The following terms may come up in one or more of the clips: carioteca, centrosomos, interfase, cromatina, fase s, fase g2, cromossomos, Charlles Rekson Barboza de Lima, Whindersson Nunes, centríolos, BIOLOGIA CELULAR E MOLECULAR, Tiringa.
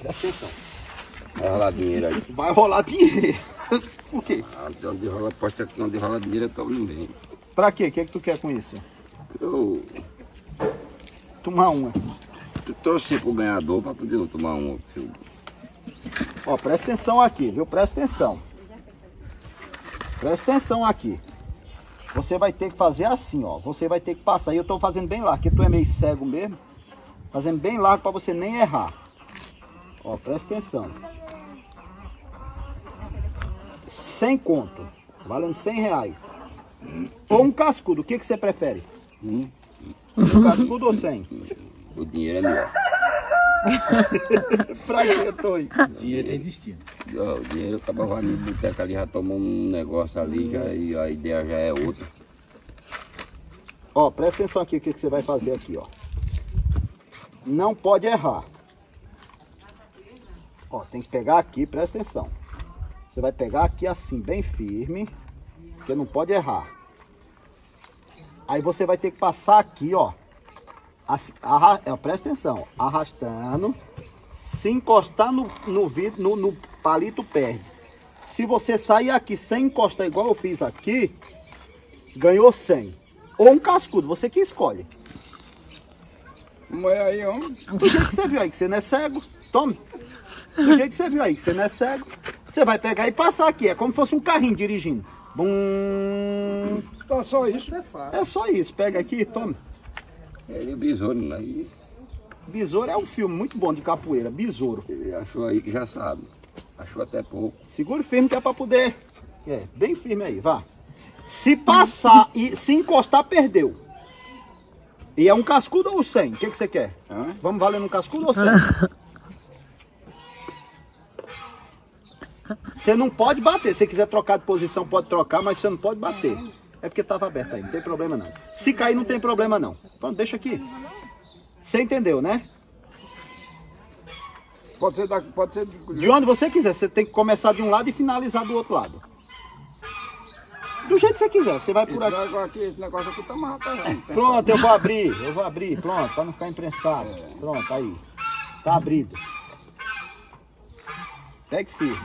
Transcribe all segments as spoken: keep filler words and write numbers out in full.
Presta atenção. Vai rolar dinheiro aí. Vai rolar dinheiro. Por quê? Ah, onde rola, aposta que onde rola dinheiro eu tô vendendo. Pra quê? O que é que tu quer com isso? Eu... Tomar uma. Eu torci pro ganhador pra poder tomar uma. Filho. Ó, presta atenção aqui, viu? Presta atenção. Presta atenção aqui. Você vai ter que fazer assim, ó. Você vai ter que passar. E eu tô fazendo bem largo, porque tu é meio cego mesmo. Fazendo bem largo pra você nem errar. Ó, presta atenção. Sem conto. Valendo cem reais. Ou um cascudo, o que, que você prefere? Hum. Um cascudo ou cem? O dinheiro é melhor. Pra que eu tô aí? O dinheiro tem destino. Não, o dinheiro acaba valendo, porque ali já tomou um negócio ali, já, e a ideia já é outra. Ó, presta atenção aqui, o que, que você vai fazer aqui, ó. Não pode errar. Ó, tem que pegar aqui, presta atenção. Você vai pegar aqui assim, bem firme. Você não pode errar. Aí você vai ter que passar aqui, ó. Arra... Presta atenção. Ó, arrastando. Se encostar no, no, vidro, no, no palito, perde. Se você sair aqui sem encostar, igual eu fiz aqui, ganhou cem. Ou um cascudo, você que escolhe. Mas aí, homem. Do jeito que você viu aí, que você não é cego. Tome. Do jeito que você viu aí, que você não é cego. Você vai pegar e passar aqui. É como se fosse um carrinho dirigindo. Bum. Tá só isso, é fácil. É só isso, pega aqui e toma. Ele é besouro, né? Besouro é um filme muito bom de capoeira, besouro. Ele achou aí que já sabe, achou até pouco. Segura firme que é pra poder, é, bem firme aí, vá. Se passar e se encostar, perdeu. E é um cascudo ou cem? O que que você quer? Hã? Vamos valendo um cascudo ou cem? Você não pode bater, se quiser trocar de posição pode trocar, mas você não pode bater. É porque estava aberto aí, não tem problema não. Se cair não tem problema não. Pronto, deixa aqui. Você entendeu, né? Pode ser, da, pode ser de... de onde você quiser, você tem que começar de um lado e finalizar do outro lado. Do jeito que você quiser, você vai por aqui. Esse negócio aqui tá mal, tá vendo? Pronto, eu vou abrir, eu vou abrir, pronto, para não ficar imprensado. Pronto, aí. Tá abrido. Pegue firme.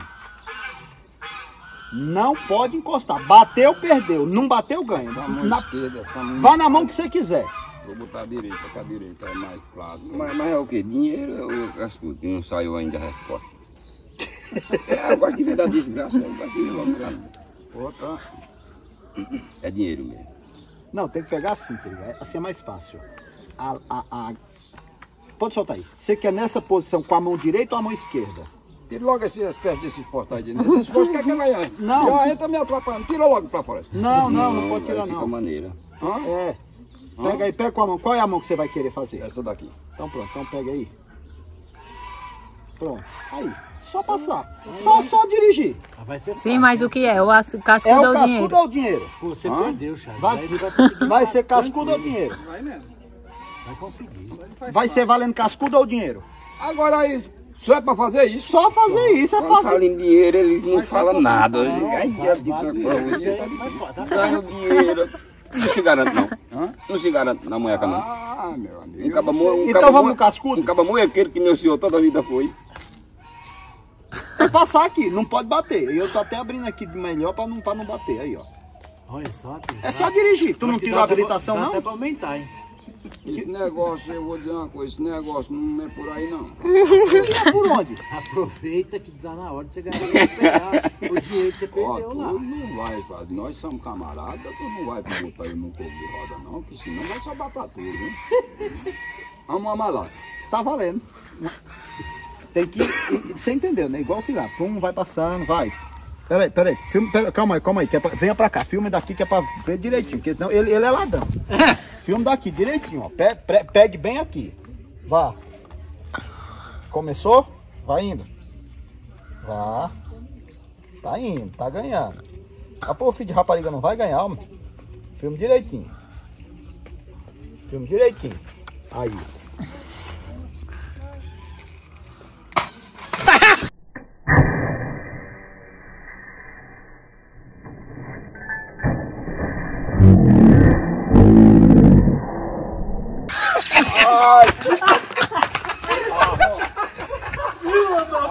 Não pode encostar. Bateu, perdeu. Não bateu, ganha. Essa mão na... esquerda, essa mão. Vá na mão que você quiser. Vou botar a direita, que a direita é mais claro. Mas, mas é o que? Dinheiro ou cascudo? Não saiu ainda a resposta. É, eu gosto de ver da desgraça. Eu gosto de ver logo pra... É dinheiro mesmo. Não, tem que pegar assim, querido. Assim é mais fácil. A, a, a... Pode soltar aí. Você quer nessa posição com a mão direita ou a mão esquerda? Tira logo esses pés desses postais de dentro. Esses postais que é que ela entra. Não. Ela entra me atrapalhando. Tira logo pra fora. Não, não, não pode tirar não. Fica maneira. Hã? É. Hã? Pega aí, pega com a mão. Qual é a mão que você vai querer fazer? Essa daqui. Então pronto, então pega aí. Pronto. Aí. Só sim, passar. Sim. Só, só dirigir. Vai ser sim, fácil. Mas o que é? O cascudo ou é o dinheiro? É o cascudo ou o dinheiro? Pô, você Hã? Perdeu, Charlles. Vai, vai, vai ser cascudo ou dinheiro? Vai mesmo. Vai conseguir. Vai fácil. Ser valendo cascudo ou dinheiro? Agora aí... Só é pra fazer isso? Só fazer isso, é fazer. Quando falam em dinheiro, eles não falam nada. Ai, diabo de coisa. Ganha o dinheiro. Não se garante, não. Não se garante na mulher, não. Ah, meu amigo. Então vamos no cascudo? Um caba munhequeiro que meu senhor toda a vida foi. Vai passar aqui, não pode bater. Eu tô até abrindo aqui de melhor pra não, pra não bater. Aí, ó. Olha só. É só dirigir. Tu não tirou a habilitação, não? Dá até pra aumentar, hein? Esse negócio, eu vou dizer uma coisa, esse negócio não é por aí não. É por onde? Aproveita que dá na hora de você ganhar pegar o dinheiro que você perdeu lá. Tu não vai, nós somos camaradas, tu não vai botar eu no corpo de roda não, porque senão vai sobrar pra tudo, hein? Vamos amalar. Tá valendo. Tem que, você entendeu, né? Igual o filho lá, pum, vai passando, vai. Peraí, peraí, filme, pera, calma aí, calma aí, que é pra, venha pra cá, filme daqui que é pra ver direitinho, porque senão ele, ele é ladrão. Filme daqui, direitinho, ó. Pe pe pegue bem aqui. Vá. Começou? Vai indo. Vá. Tá indo, tá ganhando. Ah, pô, filho de rapariga não vai ganhar, homem. Filme direitinho. Filme direitinho. Aí.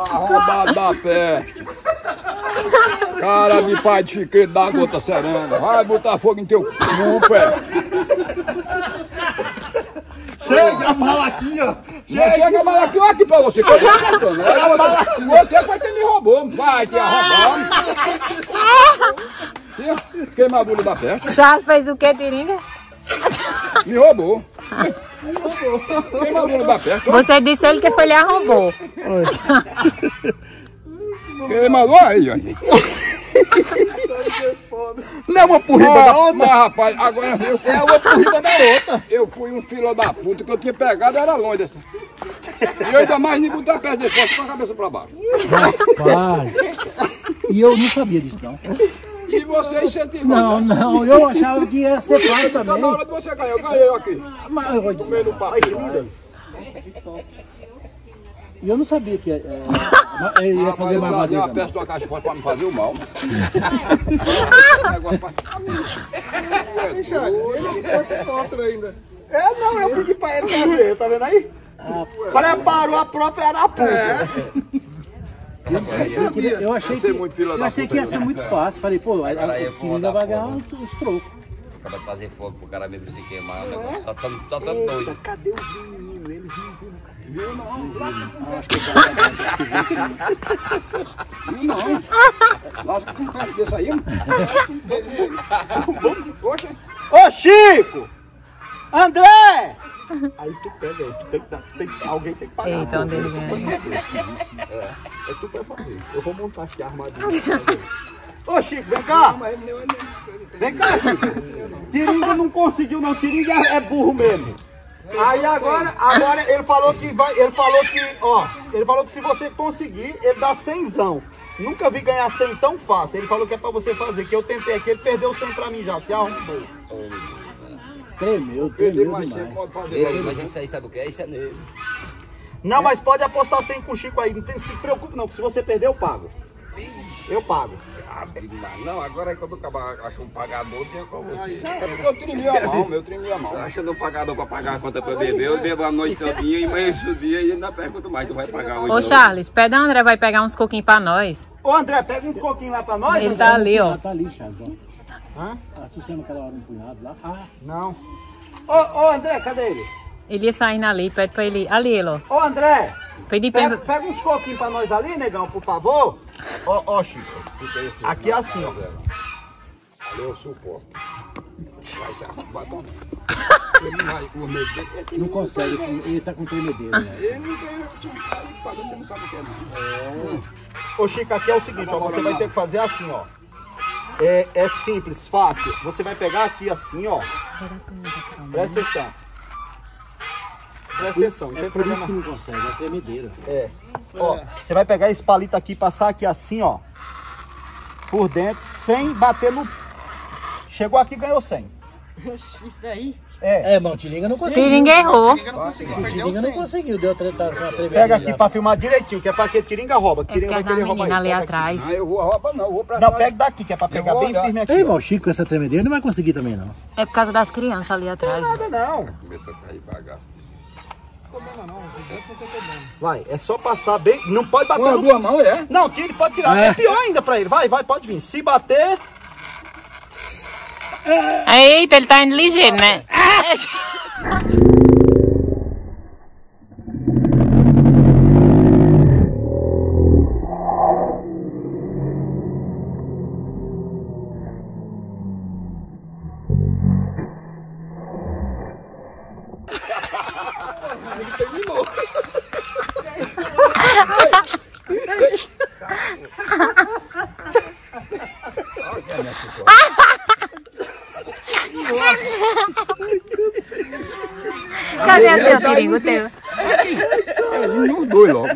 Arrombado da peste. Cara de pai de chiqueiro da gota serena. Vai botar fogo em teu cu, pé. Chega a malaquinha. Chega a malaquinha aqui pra você. Você foi quem me roubou. Vai te arrombando. Queimadura da peste. Charlles fez o que, Tiringa? Me roubou. Você disse ele que foi lhe arrombou. Queimador aí, ó. Não é uma porriba da outra? Mas, rapaz, agora eu fui. É uma porriba da outra. Eu fui um filho da puta, que eu tinha pegado era longe assim. E eu ainda mais nem botar a perna de fora, com a cabeça pra baixo. Rapaz, e eu não sabia disso, não. E você incentivou? Não, não, eu achava que ia ser pai também. Tá na hora de você ganhar, eu ganhei aqui. Mas eu comendo um papo. E eu não sabia que é, é, ia ah, fazer mais madeira. Eu uma peça de uma caixa forte pra me fazer o mal. Deixa eu ver, ele ficou sem tóssero ainda. É, não, eu pedi pra ele fazer, tá vendo aí? Ah, preparou a própria arapuca. É. Eu, não sei, eu, queria, eu achei que, eu achei que ia ser muito fácil. Falei, pô, a Tiringa vai ganhar os trocos. Acaba de fazer fogo pro cara mesmo se queimar. O negócio só tão doido. Cadê os meninos? Eles não viram, cara. Viu não? Lasca com o pé. Viu não? Lasca com o pé desse aí. Ô Chico! André! Aí tu pega, tu tem que dar, tem, alguém tem que pagar. Então, né? é, é tu pra fazer. Eu vou montar aqui a armadilha. Ô Chico, vem cá! Vem cá, Chico! Tiringa não conseguiu não, Tiringa é burro mesmo. Aí agora, agora ele falou que vai, ele falou que, ó, ele falou que se você conseguir, ele dá cenzão. Nunca vi ganhar cem tão fácil. Ele falou que é pra você fazer, que eu tentei aqui, ele perdeu cem pra mim já, se arrombou. Tremeu, tremeu demais. Mas isso aí sabe o que é? Isso é nele. Não, mas pode apostar sem com o Chico aí. Não tem, se preocupe não, que se você perder eu pago. Eu pago. Ah, não, agora é quando eu acho um pagador, tem como você. É porque eu trimei a mão, meu trimei a mão. Achando um pagador pra pagar a conta pra beber, eu bebo a noite todinha e manhã o dia e ainda pergunto mais que vai pagar hoje. Ô Charlles, pede a André, vai pegar uns coquinhos pra nós. Ô André, pega um coquinho lá pra nós. Ele tá ali, ó. Tá ali, Charlles. Hã? Ah, tu sendo aquela hora um punhado lá? Ah, não. Ô, oh, oh, André, cadê ele? Ele ia saindo ali, pede pra ele. Ali, ele, ó. Ô, André, pedi pega, pra... pega uns coquinhos pra nós ali, negão, por favor. Ó, ó, Chico. Aqui é assim, ó. Ali eu suporto. Vai se arrumar, não. Não consegue, ele tá com tremedeira. Ele não tem... Você não sabe o que é, não. Ô, Chico, aqui é o seguinte, ó. Você vai ter que fazer assim, ó. É, é simples, fácil. Você vai pegar aqui assim, ó. Presta atenção. Presta atenção. Não tem problema. Não consegue, é tremedeira. É. Ó, você vai pegar esse palito aqui, passar aqui assim, ó. Por dentro, sem bater no... Chegou aqui e ganhou cem. Isso daí? É. É, mano, Tiringa não conseguiu. Tiringa errou. Tiringa não conseguiu. Deu tremedeira. Pega aqui pra filmar direitinho, que é pra que Tiringa rouba. Tiringa vai querer roubar ali atrás. Não, eu vou roubar não, eu vou pra trás. Não, pega daqui, que é pra pegar bem firme aqui. Ei, o Chico, essa tremedeira não vai conseguir também, não. É por causa das crianças ali atrás. Não é nada, não. Começou a cair bagaço. Vai, é só passar bem. Não pode bater na tua mão, é? Não, tira, pode tirar. É pior ainda pra ele. Vai, vai, pode vir. Se bater... É. Eita, ele tá indo ligeiro, né? Ele terminou. Cadê a teu perigo teu? Não dói logo.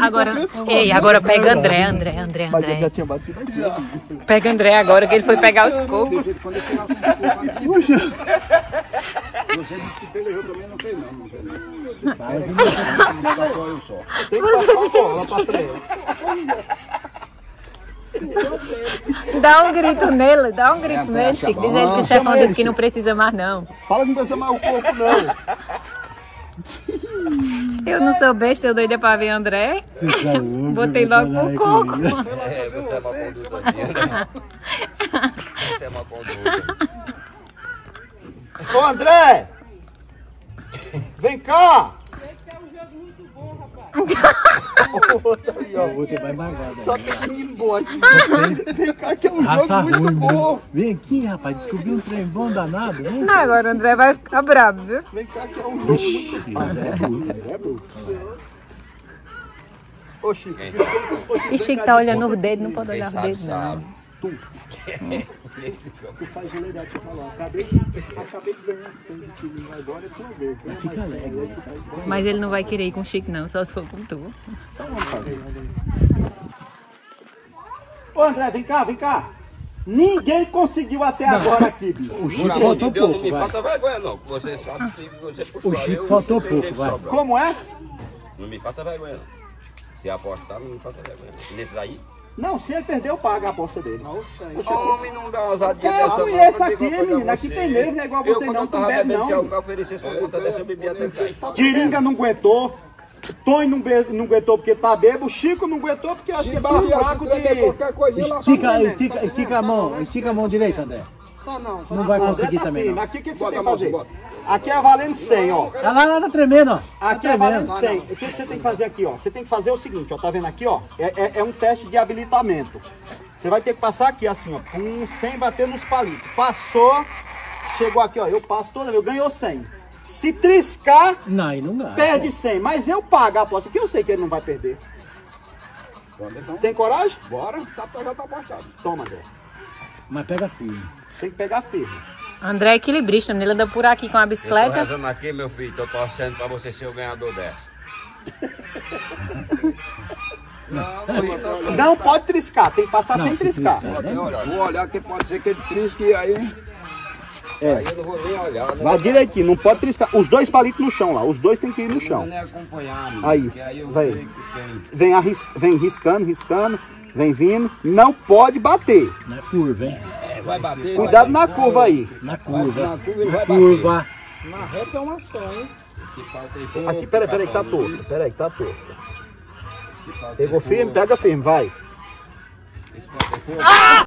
Agora, ei, agora pega André, André, André, André. Já tinha batido. Pega André agora que ele foi pegar os cocos. Você disse que pelejou também, não fez não, não fez não. Para de mexer, eu só. Tem que passar a bola pra frente. Dá um grito nele, dá um grito nele, Chico. Diz ele que o chefão disse que não precisa mais não. Fala que não precisa mais o corpo não. Eu não sou besta, eu doida pra ver André. Você tá louco? Botei logo pro coco. É, você é uma conduta minha. Você é uma conduta. Ô André! Vem cá! Só tem menino bom aqui. Vem cá que é um jogo muito bom. Vem aqui, rapaz, descobri um trem bom danado. Agora o André vai ficar brabo, viu? Vem cá que é um jogo muito bom. Ô Chico. E Chico tá olhando os dedos, não pode olhar os dedos não. Tu. Tu faz o legal pra falar. Acabei de ganhar cem quilos, agora é tua vez. Fica alegre. Mas ele não vai querer ir com o Chico, não, só se for com tu. Então vamos fazer. Ô André, vem cá, vem cá. Ninguém conseguiu até agora aqui, bicho. O Chico faltou pouco. Não me faça vergonha, não. Você só você puxou. O Chico faltou pouco, vai. Como é? Não me faça vergonha, não. Se apostar, não me faça vergonha. Nesse daí. Não, se ele perdeu, paga a aposta dele. Nossa, o homem não dá ousadia dessa. Eu conheço aqui, menina. Aqui tem mesmo, não é igual você não, tu bebe não. Eu oferecesse uma conta dessa, eu bebi até cá. Tiringa não aguentou. Tonho não, não aguentou porque tá bebo. Chico não aguentou porque acho que tá fraco de... Estica a mão, estica a mão direita, André. Tá não, tá não. Não vai conseguir também, não. Aqui o que você tem que fazer? Aqui é valendo cem, ó. Tá lá, lá, tá tremendo, ó. Aqui é valendo cem. O que você tem que fazer aqui, ó? Você tem que fazer o seguinte, ó. Tá vendo aqui, ó? É, é, é um teste de habilitamento. Você vai ter que passar aqui, assim, ó. Com cem bater nos palitos. Passou. Chegou aqui, ó. Eu passo toda vez. Eu ganhei cem. Se triscar... Não, aí não dá. Perde cem. Mas eu pago a aposta. Que eu sei que ele não vai perder. Bora, então. Tem coragem? Bora. Tá, já tá apostado. Toma, André. Mas pega firme. Tem que pegar firme. André é equilibrista, menina, anda por aqui com a bicicleta. Eu tô rezando aqui, meu filho, tô torcendo pra você ser o ganhador dessa. Não, não, não, não, não pode triscar, tem que passar não, sem triscar. triscar. Não, olha, vou olhar que pode ser que ele trisque e aí... É. Aí eu não vou nem olhar. Né? Vai direitinho, não pode triscar. Os dois palitos no chão lá, os dois tem que ir no chão. Aí, vem, vem, arris... vem riscando, riscando, vem vindo. Não pode bater. Não é curva, hein? Vai bater, cuidado vai na curva aí. Na curva. Na curva, ele vai curva. Bater. Na reta é uma só, hein? Aqui, peraí, peraí, que tá torto. Peraí, que tá torto. Pegou firme, pega firme, vai. Ah!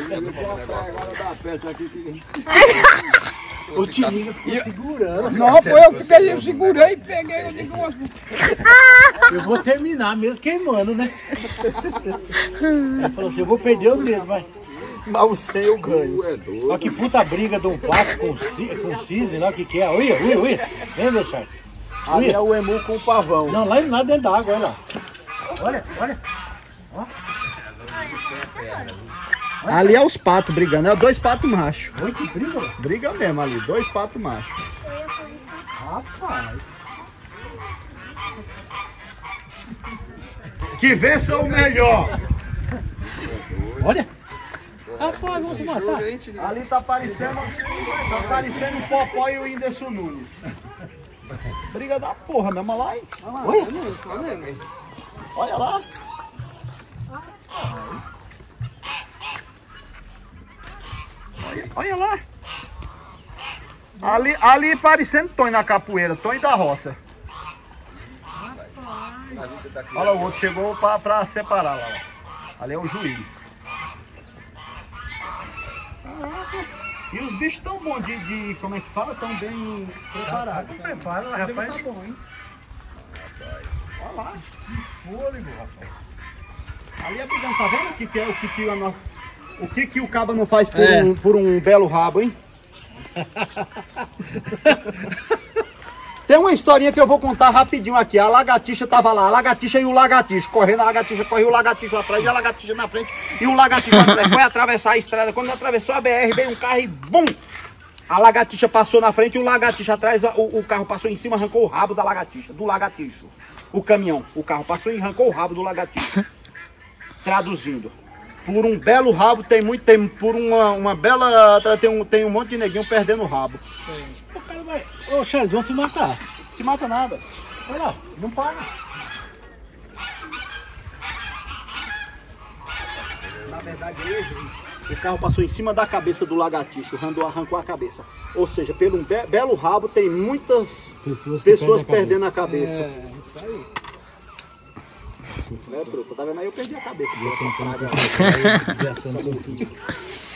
Eu não posso pegar agora da peça aqui que... O Tiringa ficou segurando. Não, foi eu que peguei, eu segurei e peguei. Eu digo, eu vou terminar mesmo queimando, né? Ele falou assim, eu vou perder o dedo, vai. Mas o seu ganho é doido. Olha que puta briga de um pato com o cisne lá, o que que é? Ui, ui, ui. Vem, meu Charlles. Ali ui. É o emu com o pavão. Não, lá não é dentro da água, olha lá. Olha, olha. Ó. Ali é os patos brigando, é dois patos machos. Oi, que briga? Briga mesmo ali, dois patos machos. Rapaz. Que vença o melhor. Olha. Ah, pô, vamos se matar. Ali tá aparecendo, tá aparecendo o Popó e o Whindersson Nunes. Briga da porra mesmo, olha lá, hein? Olha, olha lá. Olha, olha lá. Ali, ali parecendo Tonho na capoeira, Tonho da roça. Olha lá, o outro chegou pra, pra separar lá. Ali é o juiz. E os bichos tão bons de, de, como é que fala, tão bem preparados. Tá preparo, né, rapaz? Tá bom, hein? Rapaz. Olha lá, que fôlego, rapaz. Ali é brigando, tá vendo o que que é, o que que, a, o, que que o caba não faz por, é. um, por um belo rabo, hein? Tem uma historinha que eu vou contar rapidinho aqui. A lagartixa tava lá, a lagartixa e o lagartixo correndo, a lagartixa correu, o lagartixo atrás, e a lagartixa na frente e o lagartixo atrás. Foi atravessar a estrada, quando atravessou a B R, veio um carro e bum! A lagartixa passou na frente, o lagartixa atrás, o, o carro passou em cima, arrancou o rabo da lagartixa, do lagartixo. O caminhão, o carro passou e arrancou o rabo do lagartixo. Traduzindo, por um belo rabo tem muito, tem por uma, uma bela, tem um, tem um monte de neguinho perdendo o rabo. Sim. O cara vai, ô Charles, vão se matar. Se mata nada. Olha lá, não para. Na verdade, eu... O carro passou em cima da cabeça do lagartixo, arrancou a cabeça. Ou seja, pelo be belo rabo tem muitas pessoas, pessoas perdendo a cabeça. A cabeça. É, isso aí. É, trupa, tá vendo aí? Eu perdi a cabeça. Eu